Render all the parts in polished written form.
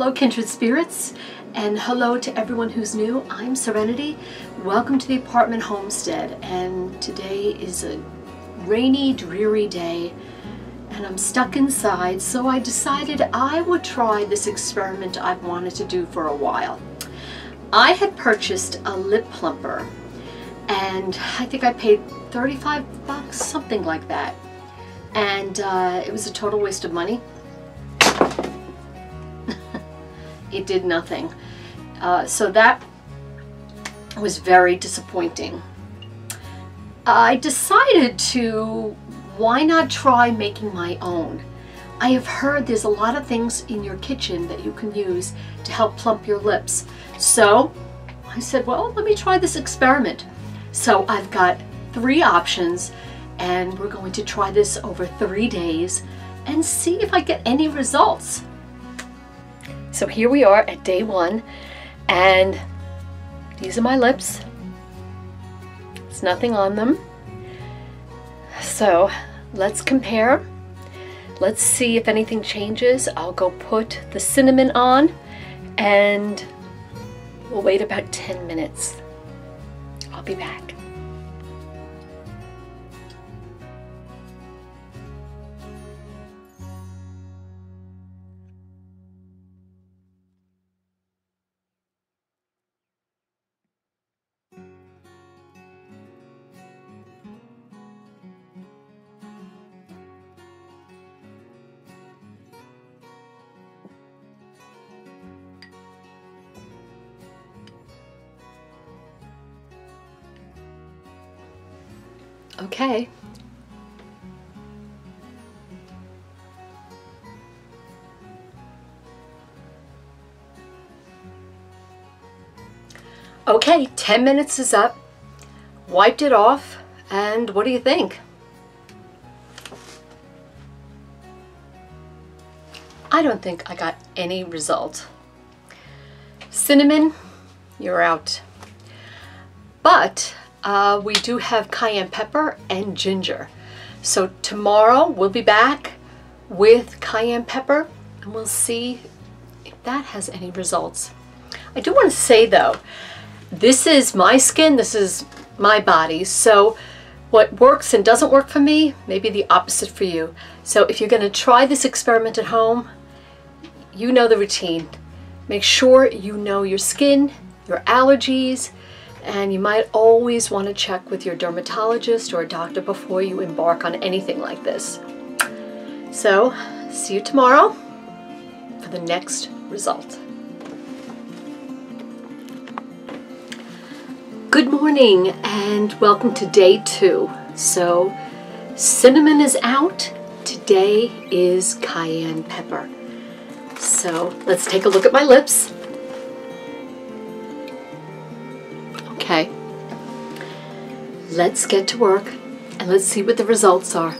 Hello kindred spirits, and hello to everyone who's new. I'm Serenity. Welcome to the apartment homestead, and today is a rainy, dreary day and I'm stuck inside, so I decided I would try this experiment I've wanted to do for a while. I had purchased a lip plumper and I think I paid 35 bucks, something like that, and it was a total waste of money. It did nothing. So that was very disappointing. I decided to, why not try making my own? I have heard there's a lot of things in your kitchen that you can use to help plump your lips. So I said, well, let me try this experiment. So I've got 3 options and we're going to try this over 3 days and see if I get any results. So here we are at day 1, and these are my lips. There's nothing on them. So let's compare. Let's see if anything changes. I'll go put the cinnamon on and we'll wait about 10 minutes. I'll be back. Okay. Okay, 10 minutes is up. Wiped it off, and what do you think? I don't think I got any result. Cinnamon, you're out. But we do have cayenne pepper and ginger. So tomorrow we'll be back with cayenne pepper and we'll see if that has any results. I do want to say though, this is my skin, this is my body, so what works and doesn't work for me may be the opposite for you. So if you're going to try this experiment at home, you know the routine. Make sure you know your skin, your allergies, and you might always want to check with your dermatologist or a doctor before you embark on anything like this. So, see you tomorrow for the next result. Good morning and welcome to day 2. So, cinnamon is out. Today is cayenne pepper. So, let's take a look at my lips. Okay, let's get to work and let's see what the results are.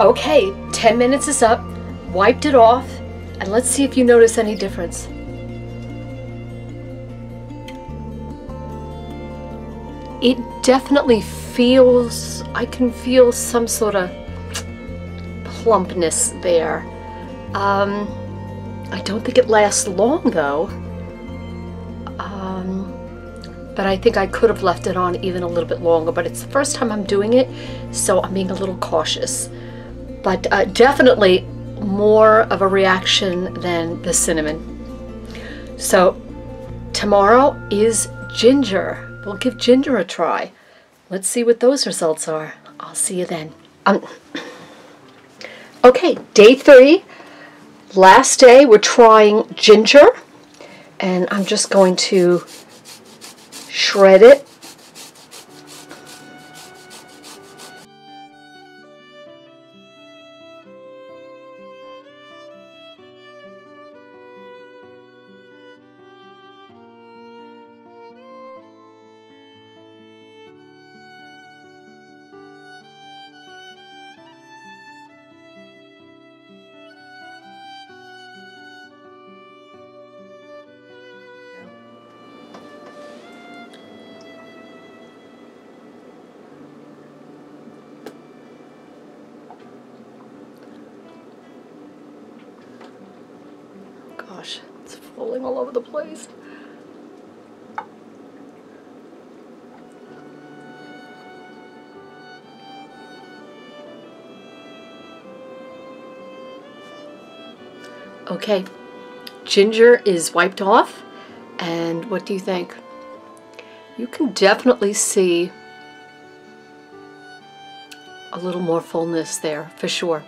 Okay, 10 minutes is up, wiped it off, and let's see if you notice any difference. It definitely feels, I can feel some sort of plumpness there. I don't think it lasts long though, but I think I could have left it on even a little bit longer, but it's the first time I'm doing it, so I'm being a little cautious. but definitely more of a reaction than the cinnamon. So tomorrow is ginger. We'll give ginger a try. Let's see what those results are. I'll see you then. Okay, day 3, last day, we're trying ginger, and I'm just going to shred it. It's falling all over the place. Okay, ginger is wiped off, and what do you think? You can definitely see a little more fullness there, for sure.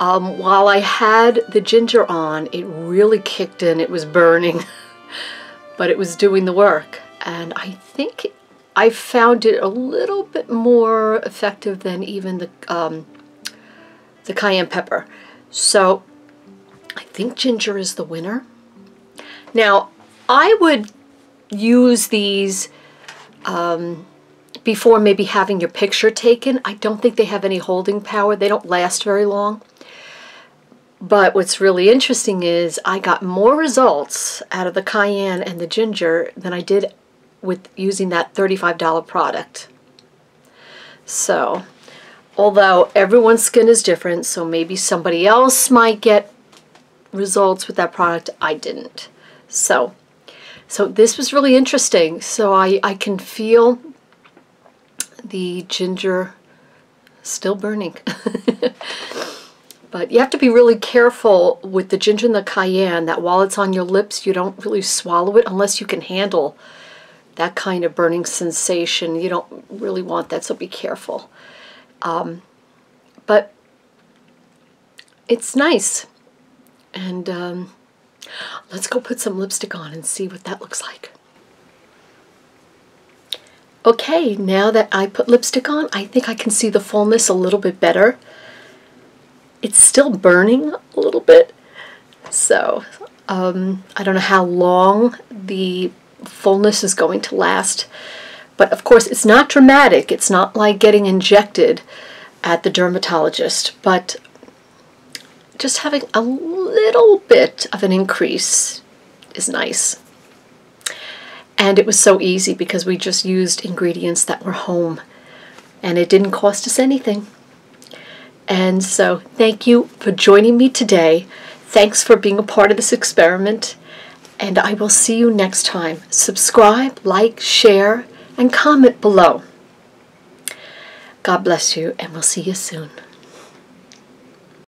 While I had the ginger on, it really kicked in. It was burning, but it was doing the work. And I think I found it a little bit more effective than even the cayenne pepper. So I think ginger is the winner. Now, I would use these before maybe having your picture taken. I don't think they have any holding power. They don't last very long. But what's really interesting is I got more results out of the cayenne and the ginger than I did with using that $35 product. So, although everyone's skin is different, so maybe somebody else might get results with that product, I didn't. So this was really interesting. So I can feel the ginger still burning. But you have to be really careful with the ginger and the cayenne that while it's on your lips, you don't really swallow it unless you can handle that kind of burning sensation. You don't really want that, so be careful. But it's nice. And let's go put some lipstick on and see what that looks like. Okay, now that I put lipstick on, I think I can see the fullness a little bit better. It's still burning a little bit, so I don't know how long the fullness is going to last, but of course it's not dramatic. It's not like getting injected at the dermatologist, but just having a little bit of an increase is nice. And it was so easy because we just used ingredients that were home, and it didn't cost us anything. And so thank you for joining me today. Thanks for being a part of this experiment. And I will see you next time. Subscribe, like, share, and comment below. God bless you, and we'll see you soon.